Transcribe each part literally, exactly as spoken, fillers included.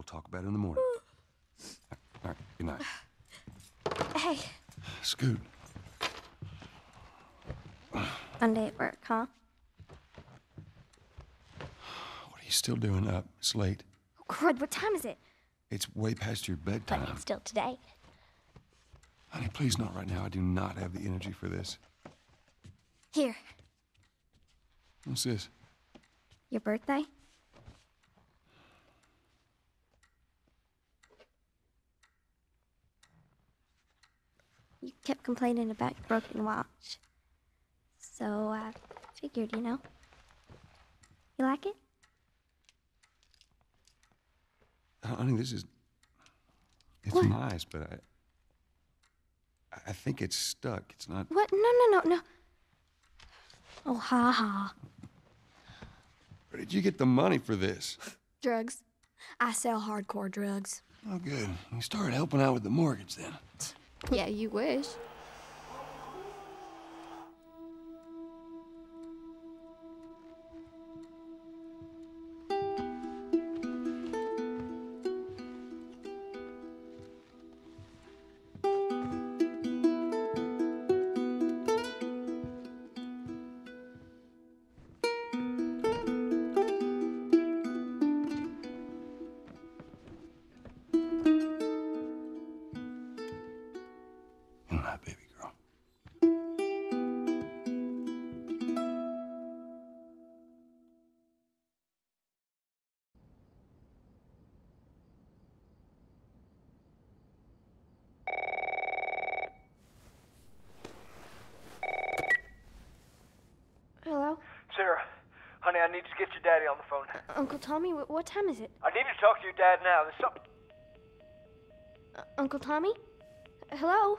We'll talk about it in the morning. All right, good night. Hey. Scoot. Monday at work, huh? What are you still doing up? It's late. Oh, crud, what time is it? It's way past your bedtime. But it's still today. Honey, please not right now. I do not have the energy for this. Here. What's this? Your birthday? You kept complaining about your broken watch. So I figured, you know. You like it? I mean, this is... It's what? Nice, but I... I think it's stuck. It's not... What? No, no, no, no. Oh, ha ha. Where did you get the money for this? Drugs. I sell hardcore drugs. Oh, good. You started helping out with the mortgage, then. Yeah, you wish. Honey, I need to get your daddy on the phone. Uh, Uncle Tommy, wh what time is it? I need to talk to your dad now. There's something... Uh, Uncle Tommy? Uh, hello?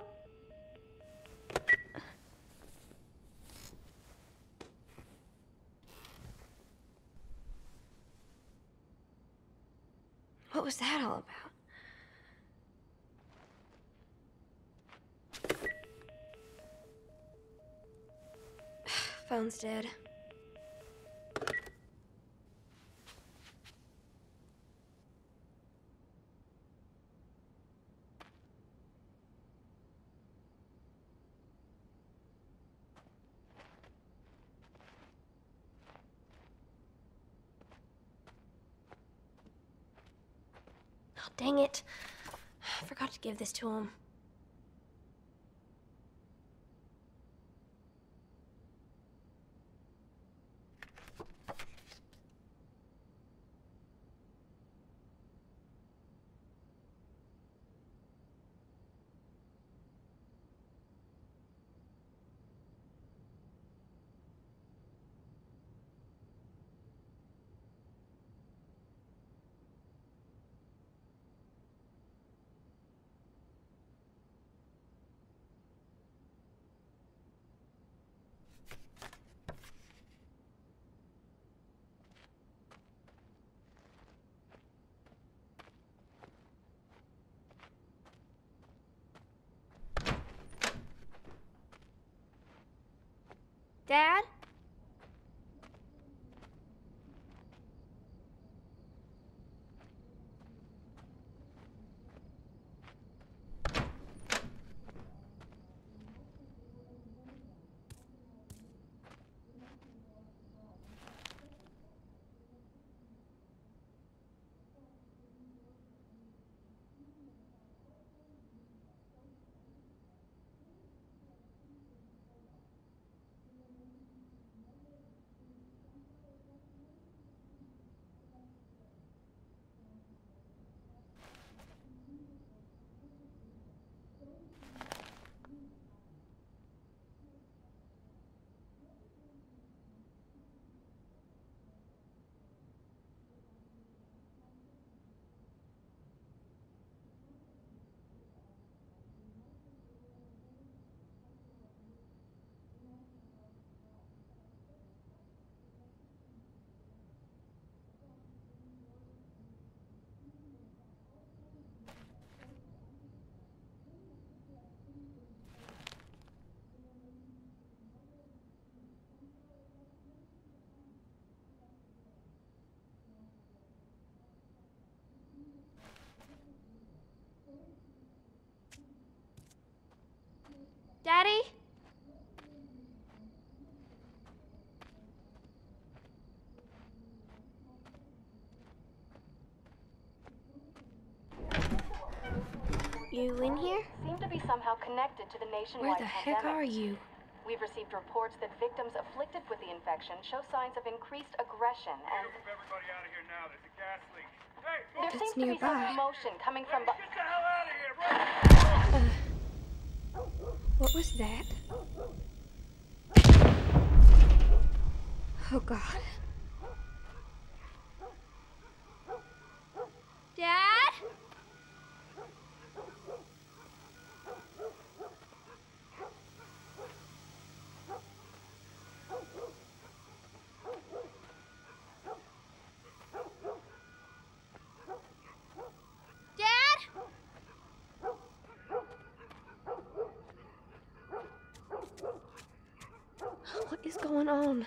What was that all about? Phone's dead. Dang it. I forgot to give this to him. Dad? You in here? Seem to be somehow connected to the nationwide pandemic. Where the heck are you? We've received reports that victims afflicted with the infection show signs of increased aggression and... Move everybody out of here now. There's a gas leak. Hey, there seems to be some motion coming from... Get the hell out of here, bro! Uh, what was that? Oh, God. Dad? What is going on?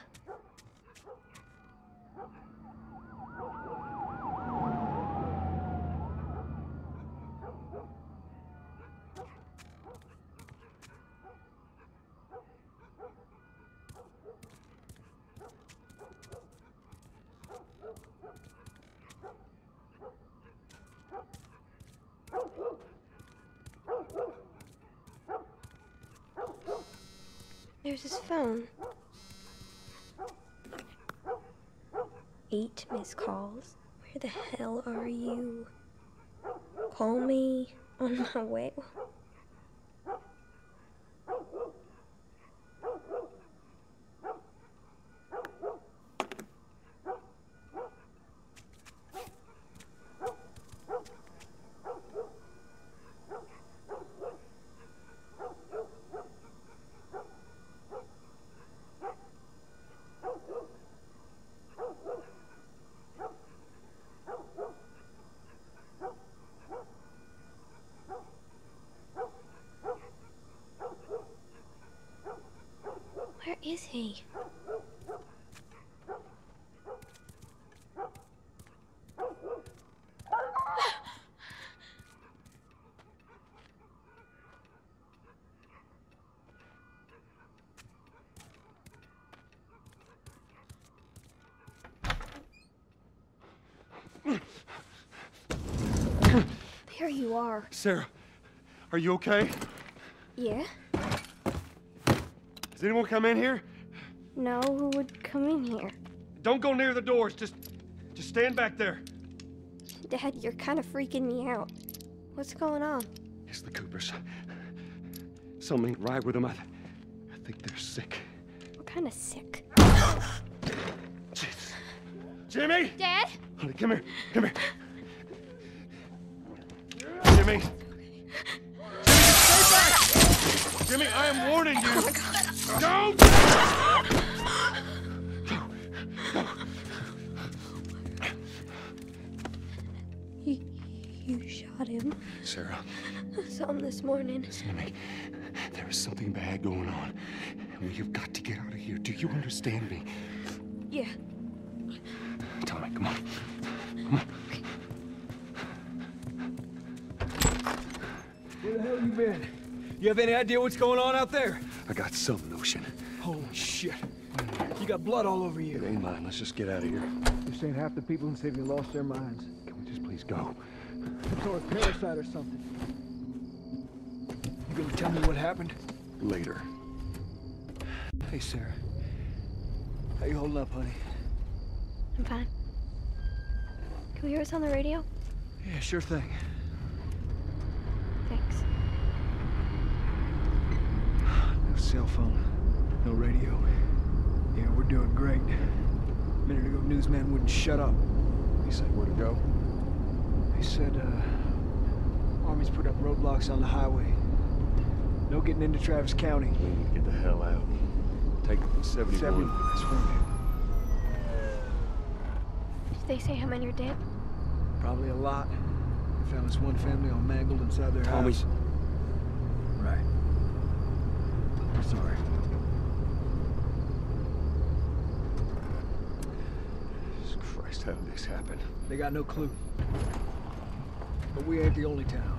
There's his phone. Eight missed calls. Where the hell are you? Call me on my way. Where is he? There you are. Sarah, are you okay? Yeah. Does anyone come in here? No, who would come in here? Don't go near the doors. Just, just stand back there. Dad, you're kind of freaking me out. What's going on? It's the Coopers. Someone ride with them. I, th I think they're sick. What kind of sick? Jesus. Jimmy! Dad? Honey, come here. Come here. Jimmy. Jimmy, stay back! Jimmy, I am warning you. Oh my God. Don't! No. No. You, you shot him. Sarah. I saw him this morning. Listen to me. There is something bad going on. And we have got to get out of here. Do you understand me? Yeah. Tommy, come on. Come on. Where the hell have you been? You have any idea what's going on out there? I got some notion. Holy shit. You got blood all over you. It ain't mine. Let's just get out of here. This ain't half the people in the city lost their minds. Can we just please go? It's all a parasite or something. You gonna tell me what happened? Later. Hey, Sarah. How you holding up, honey? I'm fine. Can we hear us on the radio? Yeah, sure thing. Thanks. Cell phone, no radio. Yeah, we're doing great. A minute ago, newsman wouldn't shut up. He said where to go? He said, uh, Army's put up roadblocks on the highway. No getting into Travis County. We need to get the hell out. Take seventy-one. seventy, that's where. Did they say how many are dead? Probably a lot. They found this one family all mangled inside their Tommy's. House. Right. Sorry. Jesus Christ, how did this happen? They got no clue. But we ain't the only town.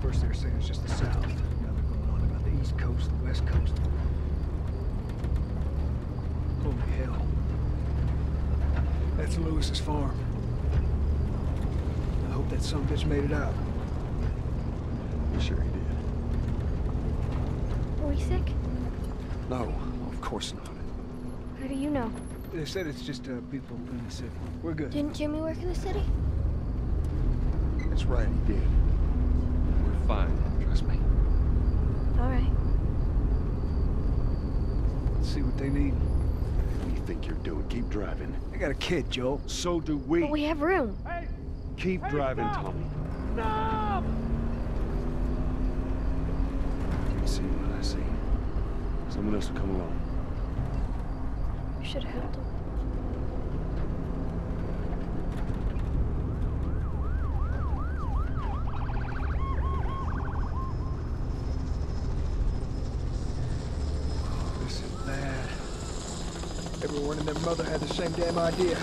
First they were saying it's just the South. Now they're going on about the East Coast, the West Coast. Holy hell. That's Lewis's farm. I hope that son of a bitch made it out. pretty sure he did. Were we sick? No, of course not. How do you know? They said it's just uh, people in the city. We're good. Didn't Jimmy work in the city? That's right, he did. We're fine, trust me. All right. Let's see what they need. What do you think you're doing? Keep driving. I got a kid, Joe. So do we. But we have room. Hey! Keep hey, driving, stop. Tommy. Stop! Can't see what I see. Someone else will come along. You should have helped him. This is bad. Everyone and their mother had the same damn idea.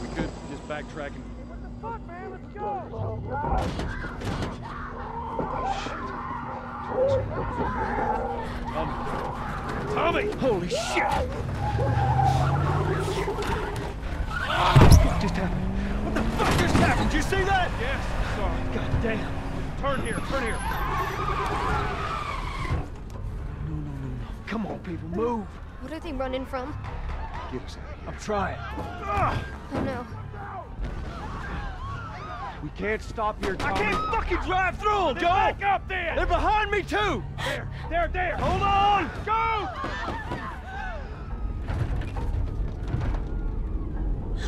We could just backtrack and... Hey, what the fuck, man? Let's go! Oh, shit. Tommy. Tommy! Holy shit! What just happened? What the fuck just happened? Did you see that? Yes, sorry. God damn. Turn here, turn here. No, no, no, no. Come on, people, move. What are they running from? Get us out. I'm trying. Oh, no. We can't stop here, Tommy. I can't fucking drive through them, Joe! Back up there! They're behind me, too! There, there, there! Hold on! Go!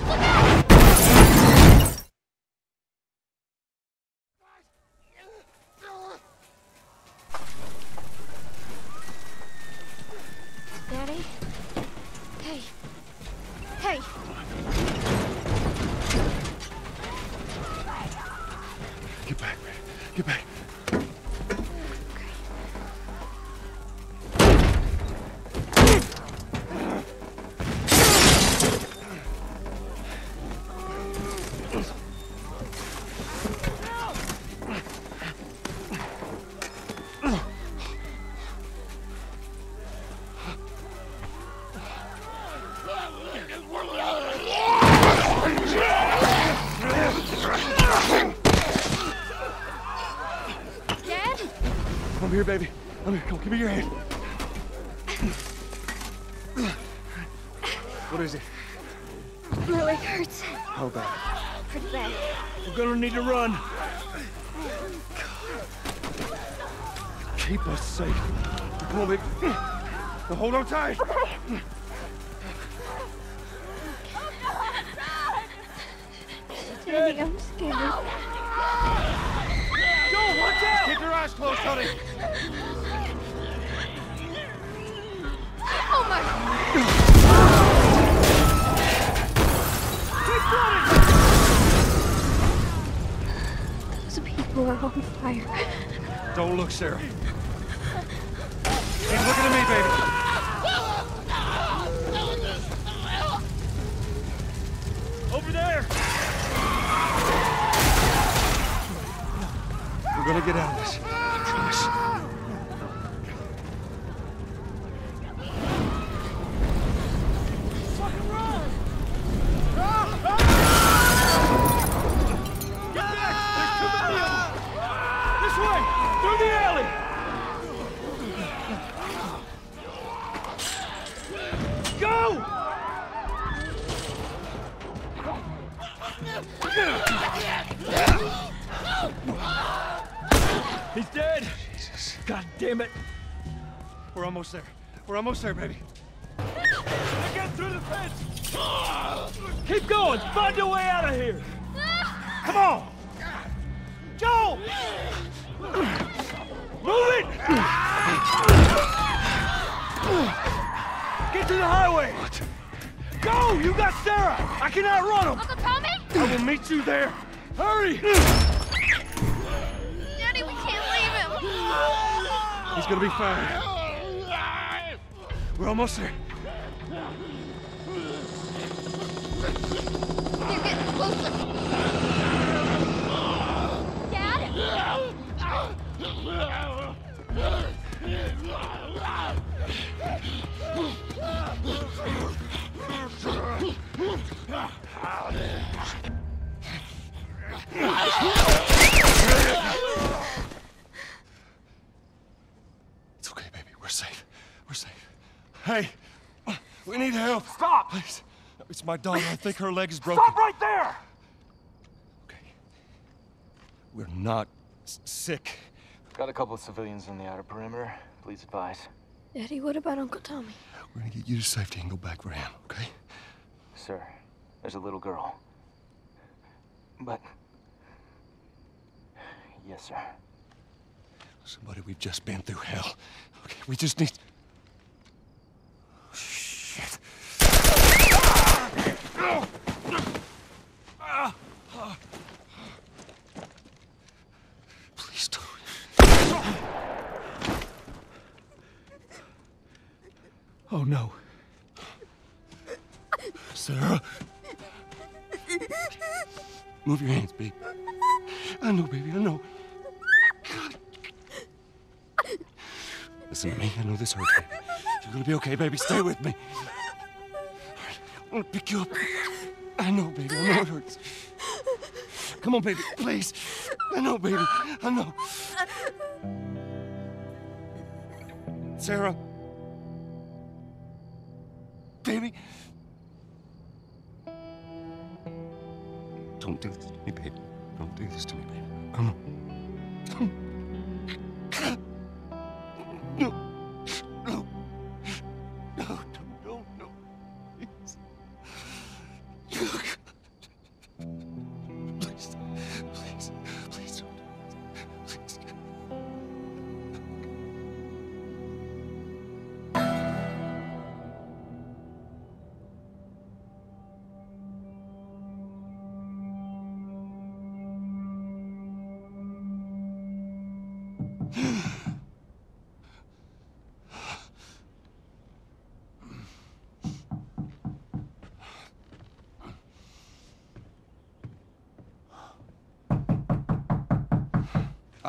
Look out! Daddy? Hey. Hey! Get back, man. Get back. Here, baby. Come here, come on, give me your hand. What is it? My leg hurts. How bad? Pretty bad. We're gonna need to run. God. Keep us safe. Come on, baby. Now hold on tight. Daddy, I'm scared. No. Joe, watch out! Keep your eyes closed, honey. Oh my! Keep running! Those people are on fire. Don't look, Sarah. Keep looking at me, baby. We're gonna get out of this. I promise. Fucking run! Get back! There's too many of them! This way! Through the alley! Go! He's dead! Jesus. God damn it! We're almost there. We're almost there, baby. I got through the fence! Keep going! Find a way out of here! Come on! Joel! Move it! Get to the highway! Go! You got Sarah! I cannot run him! Uncle Tommy? I will meet you there! Hurry! He's gonna be fine. We're almost there. They're getting closer. Dad? Hey, we need help. Stop! Please. It's my daughter. I think her leg is broken. Stop right there! Okay. We're not sick. Got a couple of civilians on the outer perimeter. Please advise. Daddy, what about Uncle Tommy? We're gonna get you to safety and go back for him, okay? Sir, there's a little girl. But... Yes, sir. Somebody, we've just been through hell. Okay, we just need... Shit. Please don't. Oh, no. Sarah. Move your hands, baby. I know, baby, I know. God. Listen to me, I know this hurts, baby. You're gonna be okay, baby. Stay with me. I'm gonna pick you up. I know, baby. I know it hurts. Come on, baby, please. I know, baby. I know. Sarah. Baby. Don't do this to me, baby. Don't do this to me, baby. Come on. Come on.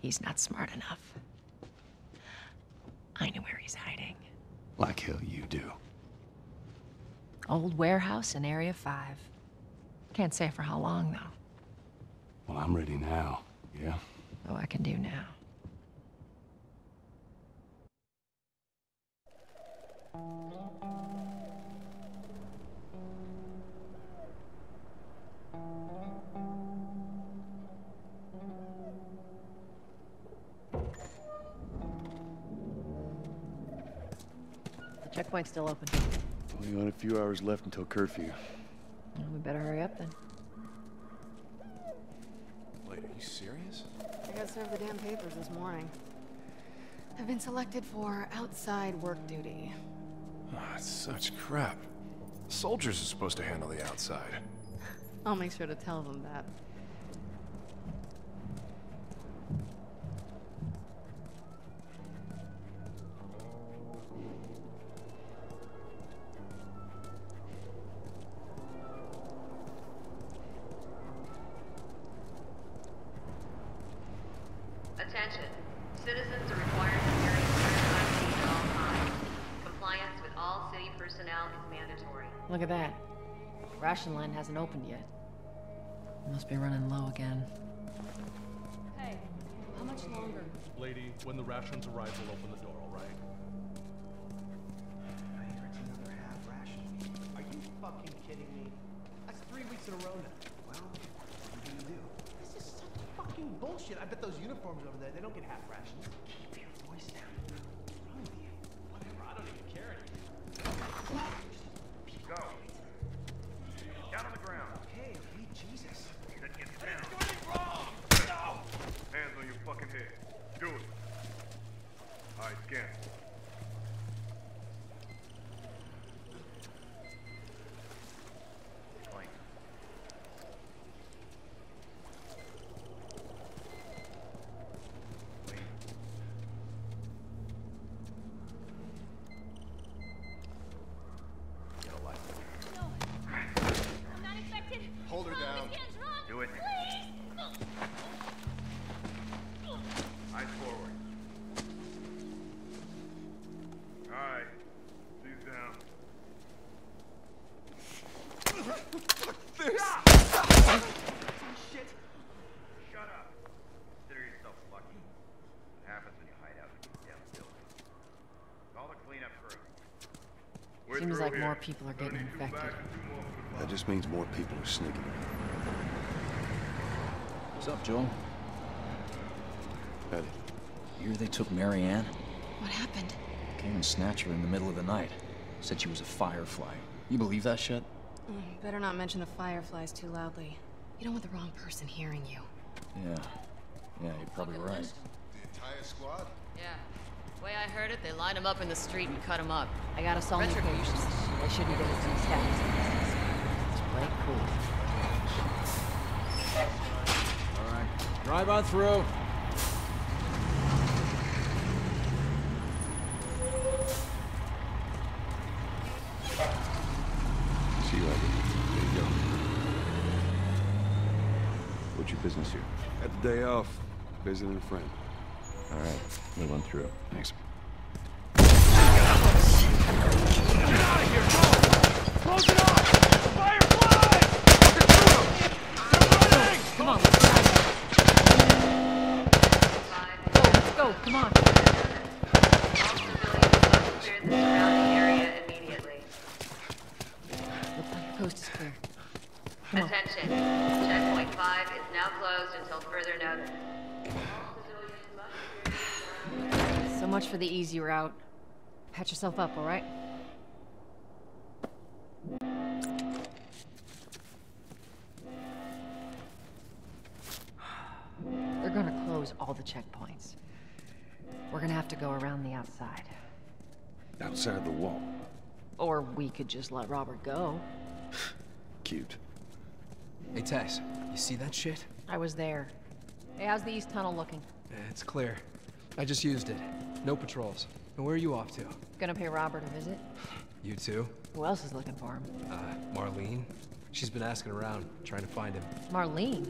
He's not smart enough. I know where he's hiding. Like hell you do. Old warehouse in Area Five. Can't say for how long, though. Well, I'm ready now, yeah? Oh, I can do now. Checkpoint's still open. Only got a few hours left until curfew. Well, we better hurry up then. Wait, are you serious? I got served the damn papers this morning. I've been selected for outside work duty. Oh, that's such crap. Soldiers are supposed to handle the outside. I'll make sure to tell them that. Citizens are required to carry a certified at all times. Compliance with personnel is mandatory. Look at that. Ration line hasn't opened yet. Must be running low again. Hey, how much longer? Lady, when the rations arrive, we'll open the door, all right? I heard another half ration. Are you fucking kidding me? That's three weeks in a row now. Well, what do you do? This is such fucking bullshit. I bet those uniforms over there, they don't get half rations. Keep your voice down. What's wrong with you? Whatever, I don't even care anymore. Go. Down on the ground. Okay, okay, Jesus. That gets down. I didn't do anything wrong! No! Hands on your fucking head. Do it. Alright, scan. More people are getting infected. That just means more people are sneaking. What's up, Joel? Betty. Here they took Mary Ann. What happened? Came and snatched her in the middle of the night. Said she was a Firefly. You believe that shit? Mm, better not mention the Fireflies too loudly. You don't want the wrong person hearing you. Yeah. Yeah, you're probably right. List. The entire squad? Yeah. The way I heard it, they lined him up in the street and cut him up. I got us all in the I shouldn't get into these guys. It's quite cool. All right, drive on through. See you later. There you go. What's your business here? At the day off, visiting a friend. All right, move on through. Thanks. Get out of here! Go! Close it off! Fireflies! Get through them! They're running! Come on, let's go. Go, go, come on. All civilians clear the surrounding area immediately. Looks like the coast is clear. Come Attention. On. Checkpoint five is now closed until further notice. So much for the easy route. Patch yourself up, all right? They're gonna close all the checkpoints. We're gonna have to go around the outside. Outside the wall? Or we could just let Robert go. Cute. Hey, Tess, you see that shit? I was there. Hey, how's the East Tunnel looking? Uh, it's clear. I just used it. No patrols. And where are you off to? Gonna pay Robert a visit. You too? Who else is looking for him? Uh, Marlene. She's been asking around, trying to find him. Marlene?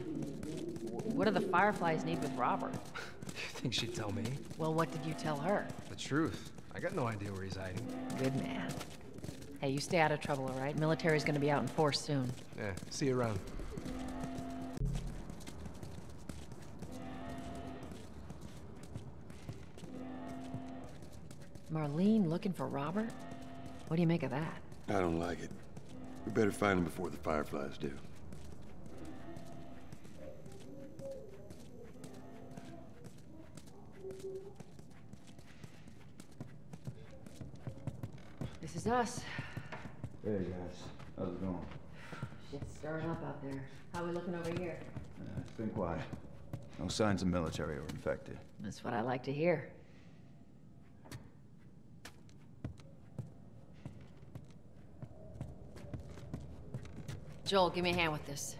What do the Fireflies need with Robert? You think she'd tell me? Well, what did you tell her? The truth. I got no idea where he's hiding. Good man. Hey, you stay out of trouble, all right? Military's gonna be out in force soon. Yeah, see you around. Marlene looking for Robert? What do you make of that? I don't like it. We better find him before the Fireflies do. This is us. Hey guys, how's it going? Shit's stirring up out there. How are we looking over here? Uh, it's been quiet. No signs of military or infected. That's what I like to hear. Joel, give me a hand with this.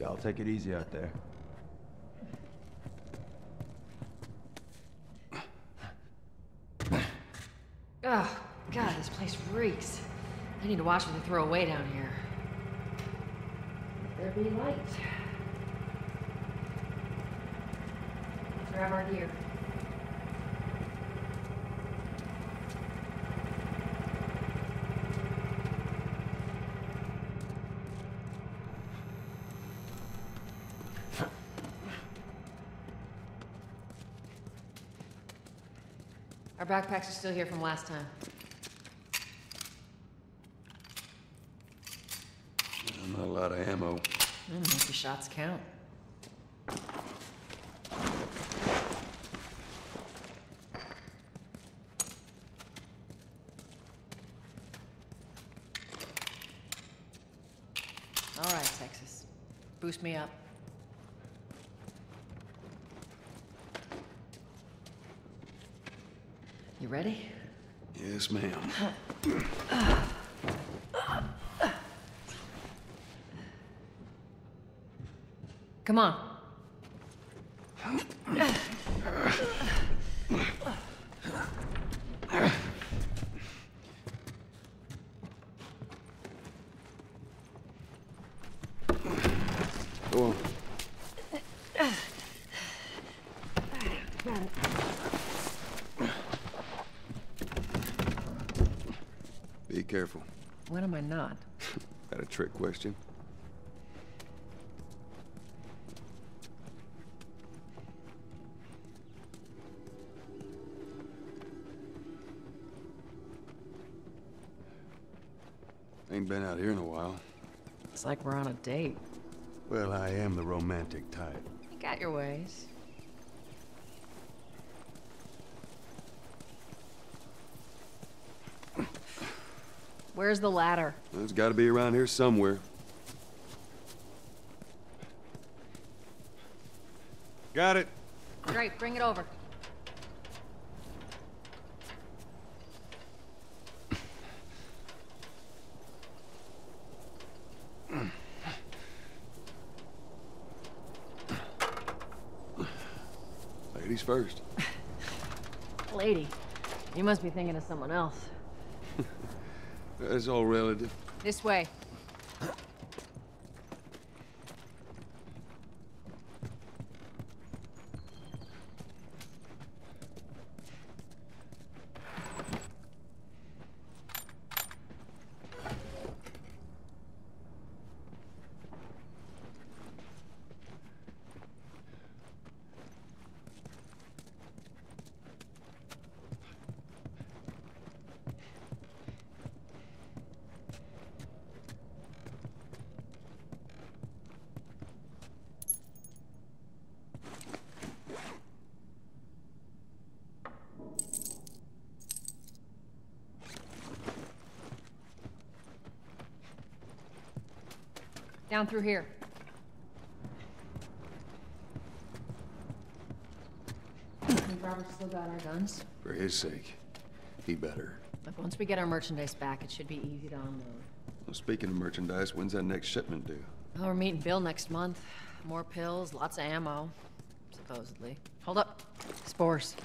Y'all take it easy out there. Oh, God, this place reeks. I need to watch what they throw away down here. there be light? Grab our gear. Our backpacks are still here from last time. Not a lot of ammo. I don't know if your shots count. All right, Texas. Boost me up. You ready? Yes, ma'am. Come on. Go on. Be careful. When am I not? That a trick question? Ain't been out here in a while. It's like we're on a date. Well, I am the romantic type. You got your ways. Where's the ladder? Well, it's got to be around here somewhere. Got it. Great, bring it over. Ladies first. Lady, you must be thinking of someone else. It's all relative. This way. Down through here. I think Robert's still got our guns. For his sake, he better. Look, once we get our merchandise back, it should be easy to unload. Well, speaking of merchandise, when's that next shipment due? Well, we're meeting Bill next month. More pills, lots of ammo, supposedly. Hold up. Spores.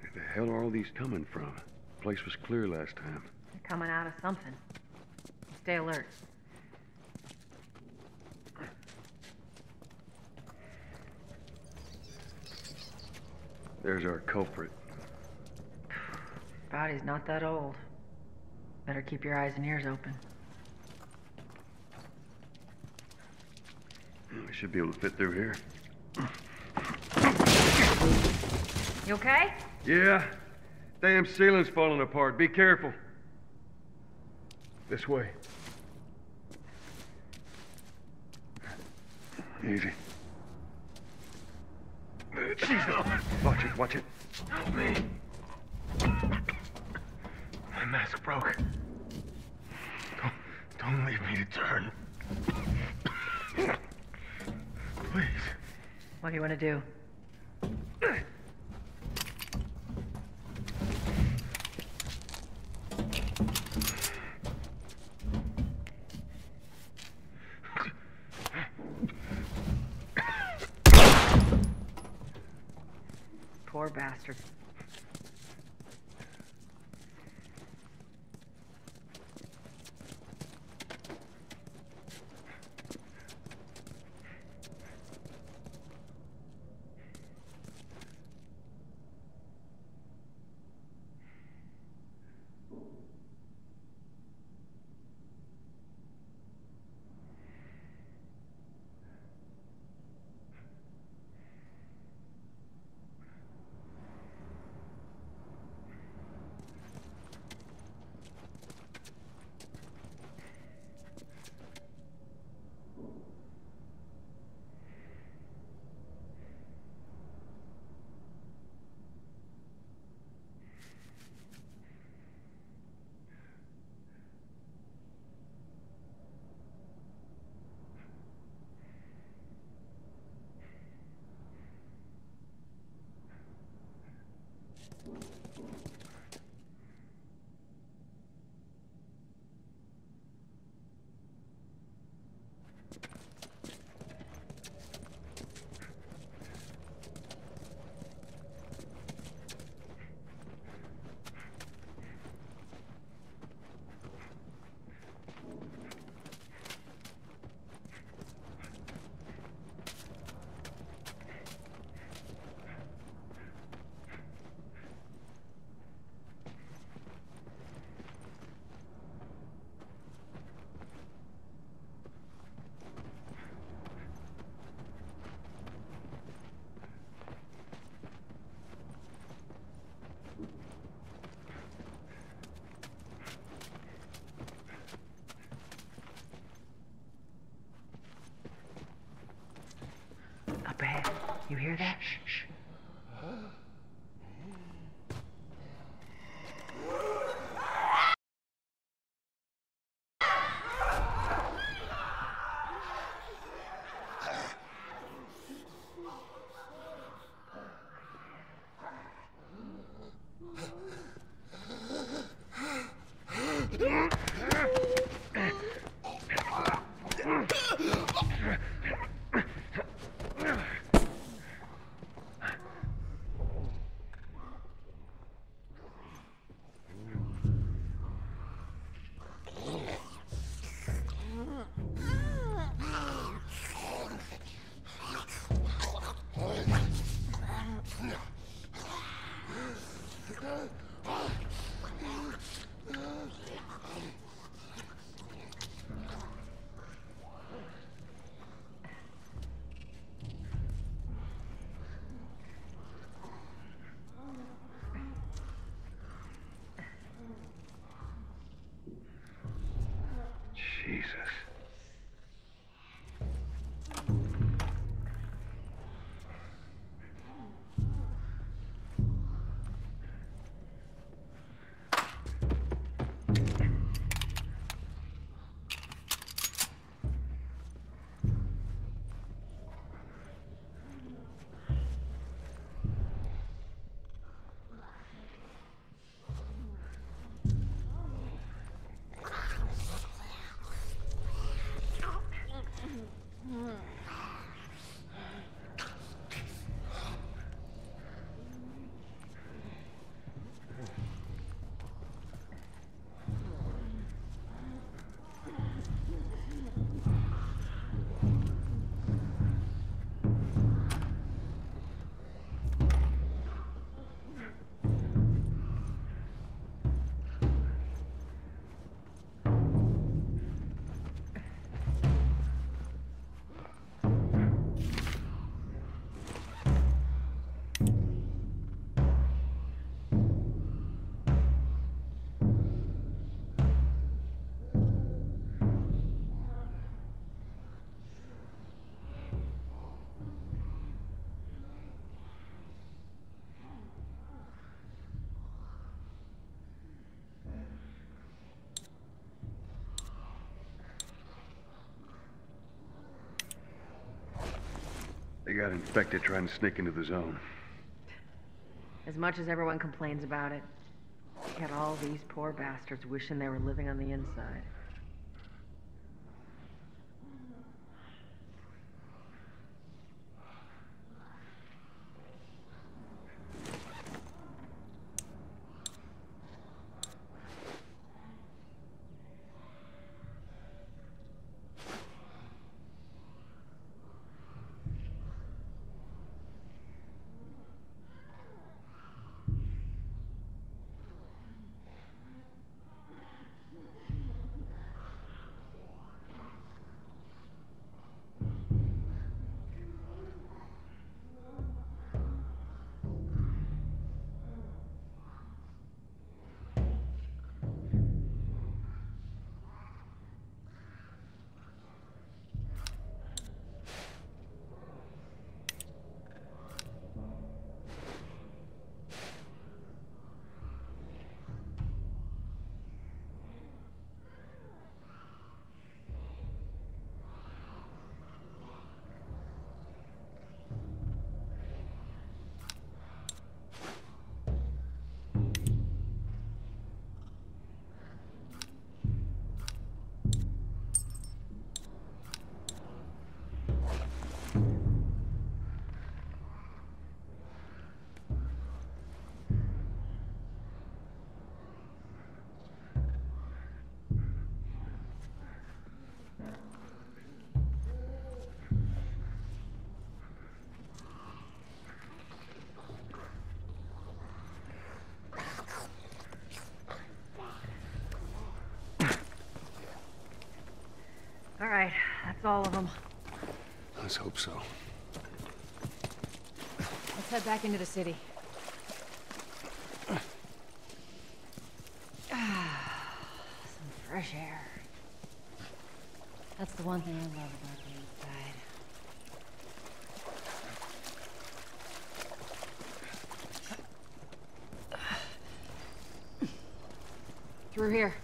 Where the hell are all these coming from? The place was clear last time. They're coming out of something. Stay alert. There's our culprit. Body's not that old. Better keep your eyes and ears open. We should be able to fit through here. You okay? Yeah. Damn ceiling's falling apart. Be careful. This way. Easy. Watch it, watch it. Help me. My mask broke. Don't, don't leave me to turn. Please. What do you want to do? bastard. You hear that? Shh, shh. They got infected trying to sneak into the zone. As much as everyone complains about it, you got all these poor bastards wishing they were living on the inside. All right, that's all of them. Let's hope so. Let's head back into the city. Ah, some fresh air. That's the one thing I love about being inside. Through here.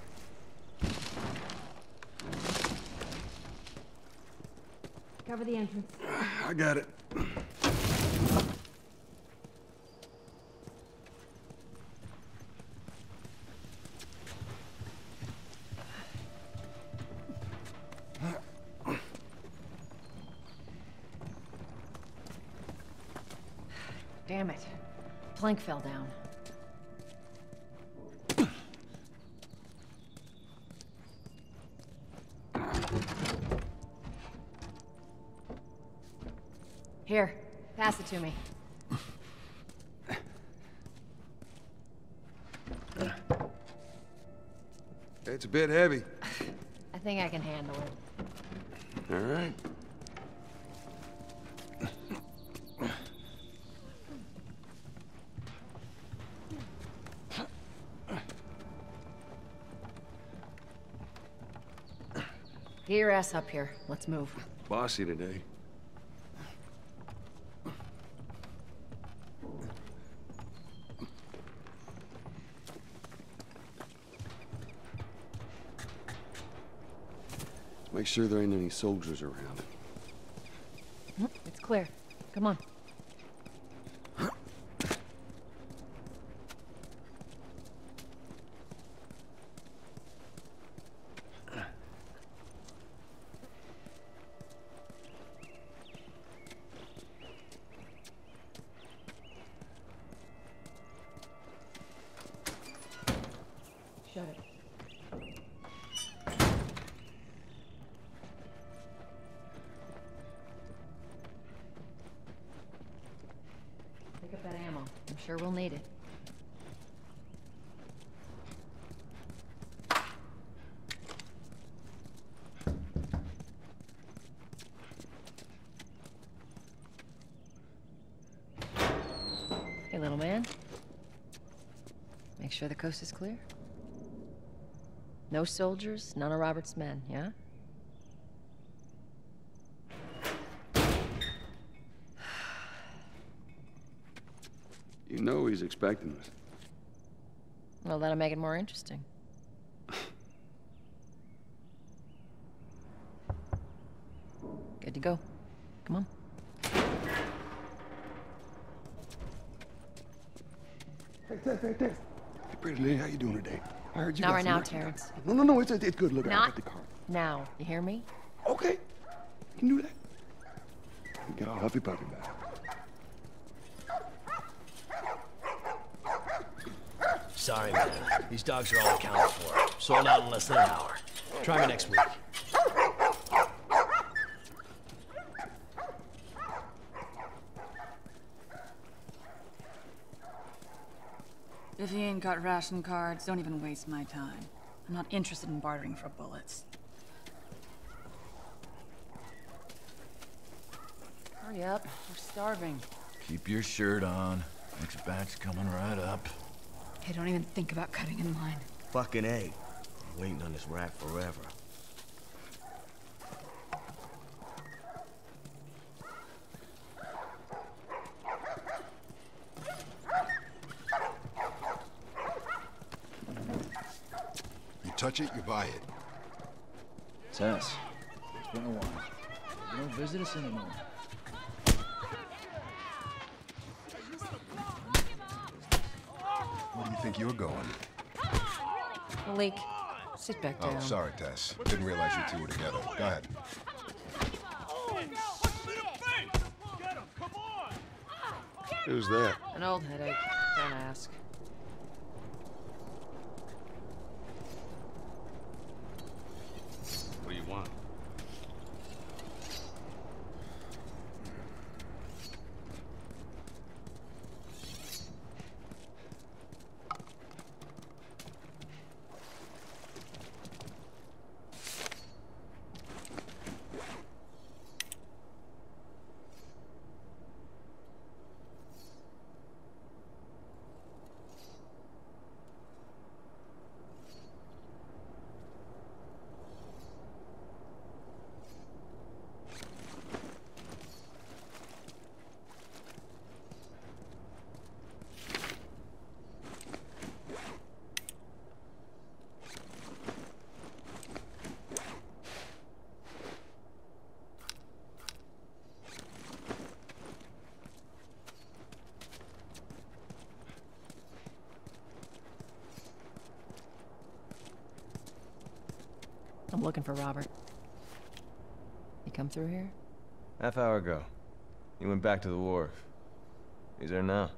Cover the entrance. I got it. Damn it. Plank fell down. Here, pass it to me. It's a bit heavy. I think I can handle it. All right. Get your ass up here. Let's move. Bossy today. Make sure there ain't any soldiers around. It's clear. Come on. Sure, we'll need it. Hey, little man. Make sure the coast is clear. No soldiers, none of Robert's men, yeah? You know he's expecting us. Well, that'll make it more interesting. Good to go. Come on. Hey, Tess, hey, Tess. Hey, pretty lady, how you doing today? I heard you got some... Not right now, Terrence. No, no, no, it's, it's good. Look, I got the car. Now, you hear me? Okay. You can do that. You get all huffy-puffy back. Sorry, man. These dogs are all accounted for. Sold out in less than an hour. Try me next week. If you ain't got ration cards, don't even waste my time. I'm not interested in bartering for bullets. Hurry up. We're starving. Keep your shirt on. Next batch coming right up. I don't even think about cutting in line. Fucking A. I'm waiting on this rack forever. You touch it, you buy it. Tess, it's been a while. You don't visit us anymore. Where do you think you're going? Malik, sit back down. Oh, sorry, Tess. Didn't realize you two were together. Go ahead. Who's that? An old headache. Don't ask. What do you want? I'm looking for Robert. He come through here? Half hour ago. He went back to the wharf. He's there now.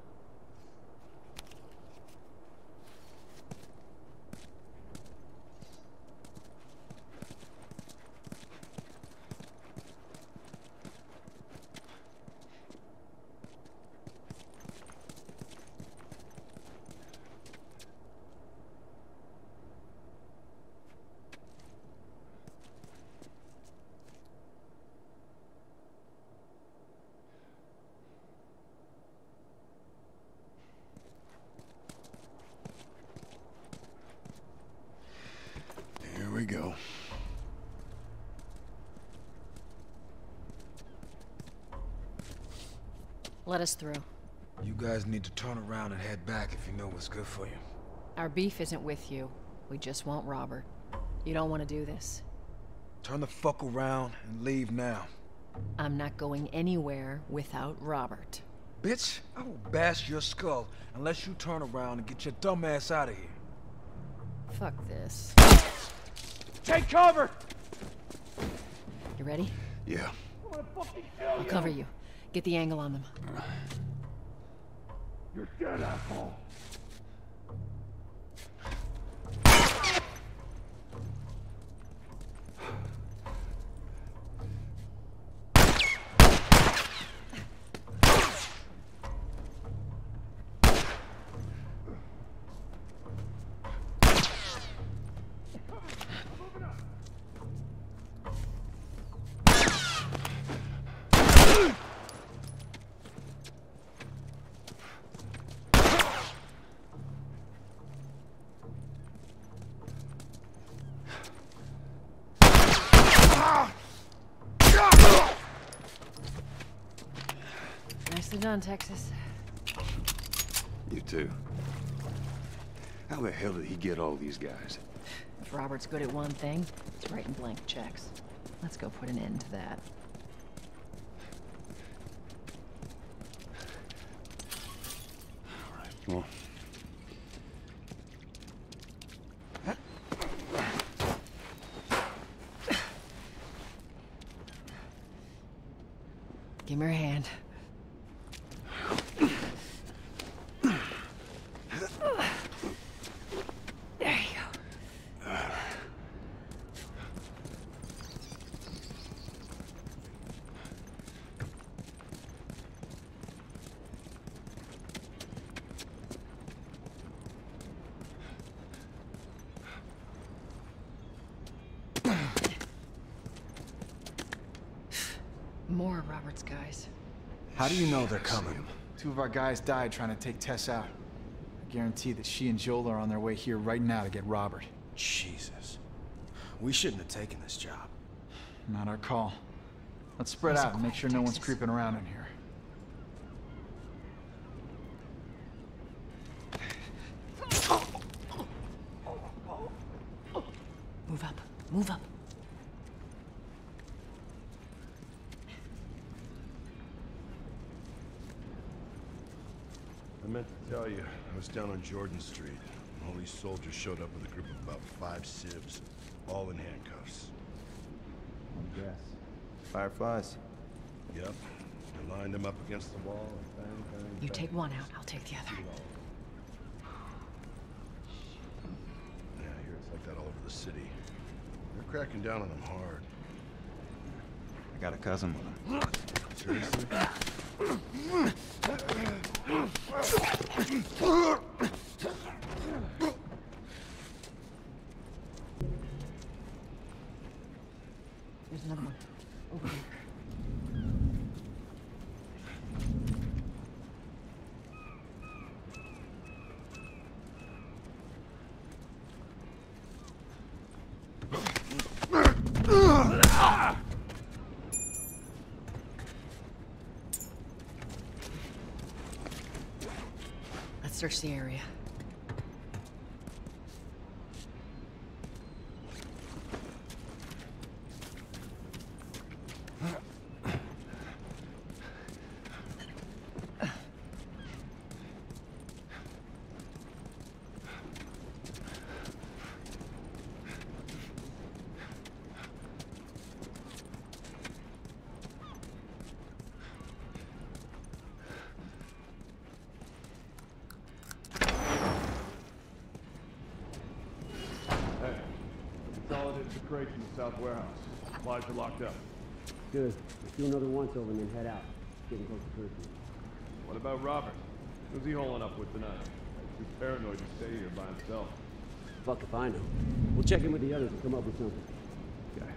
Let us through. You guys need to turn around and head back if you know what's good for you. Our beef isn't with you. We just want Robert. You don't want to do this. Turn the fuck around and leave now. I'm not going anywhere without Robert. Bitch, I will bash your skull unless you turn around and get your dumb ass out of here. Fuck this. Take cover! You ready? Yeah. I'll cover you. Get the angle on them. You're dead, asshole. Done, Texas. You too. How the hell did he get all these guys? If Robert's good at one thing, it's writing blank checks. Let's go put an end to that. All right, come on. Give me your hand. More of Robert's guys. How do you know they're coming? Two of our guys died trying to take Tess out. I guarantee that she and Joel are on their way here right now to get Robert. Jesus. We shouldn't have taken this job. Not our call. Let's spread out and make sure no one's creeping around in here. Move up. Move up. I meant to tell you, I was down on Jordan Street, and all these soldiers showed up with a group of about five civs, all in handcuffs. Yes. Fireflies? Yep. I lined them up against the wall, and bang, bang, bang. You take one out, I'll take the other. Yeah, I hear it's like that all over the city. They're cracking down on them hard. I got a cousin with them. Seriously? There's another one. Over here. Search the area. the crates in the south warehouse. Supplies are locked up. Good. Let's do another once over and then head out. It's getting close to curfew. What about Robert? Who's he holing up with tonight? He's too paranoid to stay here by himself. Fuck if I know. We'll check in with the others and come up with something. Okay.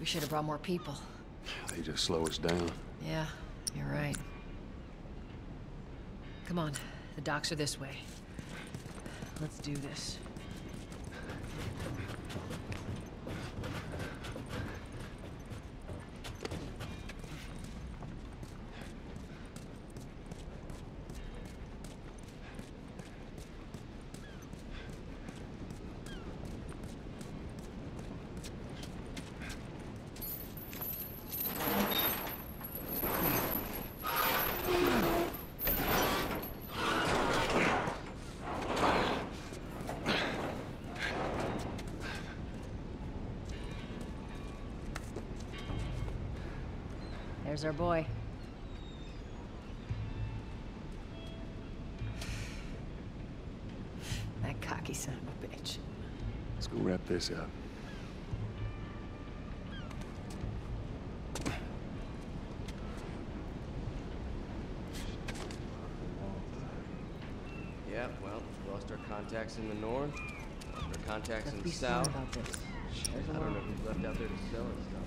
We should have brought more people. They just slow us down. Yeah, you're right. Come on, the docks are this way. Let's do this. There's our boy. That cocky son of a bitch. Let's go wrap this up. Yeah, well, lost our contacts in the north, lost our contacts in the south. I don't know who's left out there to sell and stuff.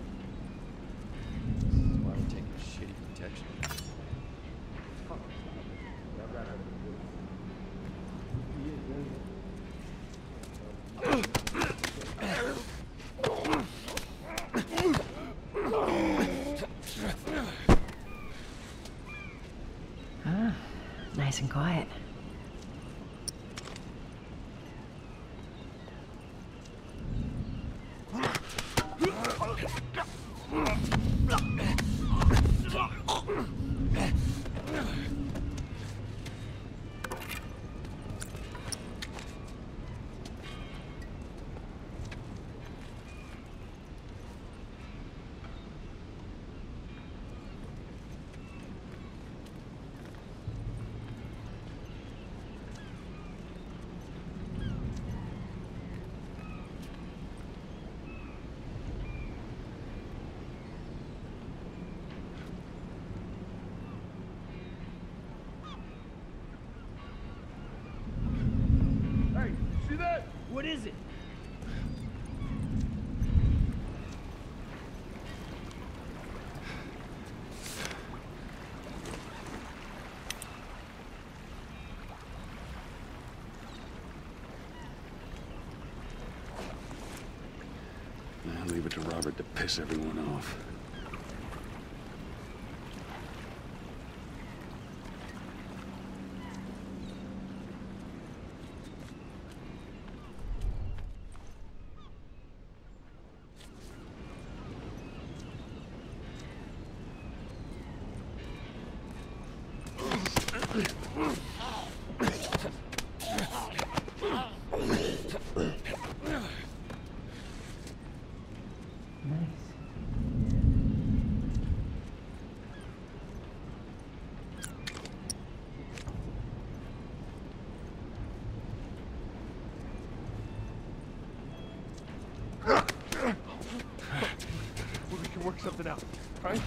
Ah, nice and quiet. What is it? I'll leave it to Robert to piss everyone off. Something out, right?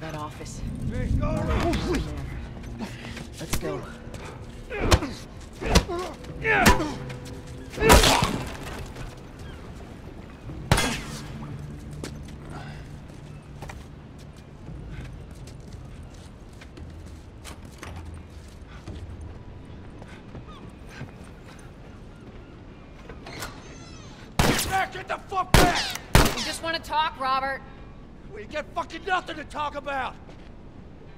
That office. Hey, go right. Let's go. Get the fuck back! We just want to talk, Robert. We got fucking nothing to talk about.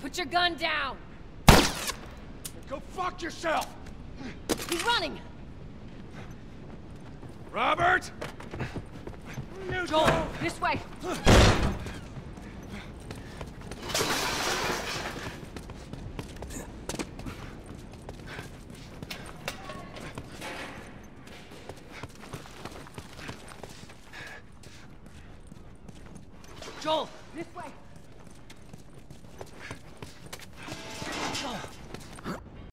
Put your gun down. Go fuck yourself. He's running. Robert. Neutral. Joel, this way. Joel, this way!